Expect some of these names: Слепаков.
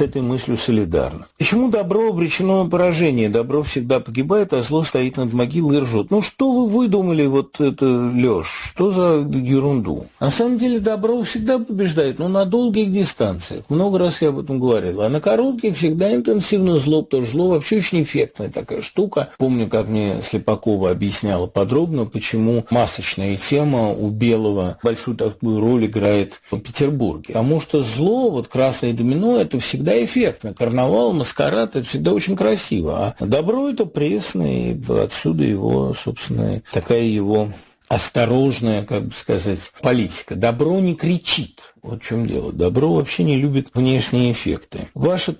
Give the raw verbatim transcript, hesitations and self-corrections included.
с этой мыслью солидарны. Почему добро обречено на поражение? Добро всегда погибает, а зло стоит над могилой и ржет. Ну что вы выдумали вот это, Лёш? Что за ерунду? На самом деле добро всегда побеждает, но на долгих дистанциях. Много раз я об этом говорил. А на коротких всегда интенсивно зло, потому что зло вообще очень эффектная такая штука. Помню, как мне Слепакова объясняла подробно, почему масочная тема у Белого большую такую роль играет в Петербурге. Потому что зло, вот красное домино, это всегда эффектно. Карнавал, маскарад, это всегда очень красиво. А добро это пресно, и отсюда его, собственно, такая его осторожная, как бы сказать, политика. Добро не кричит. Вот в чем дело. Добро вообще не любит внешние эффекты. Ваша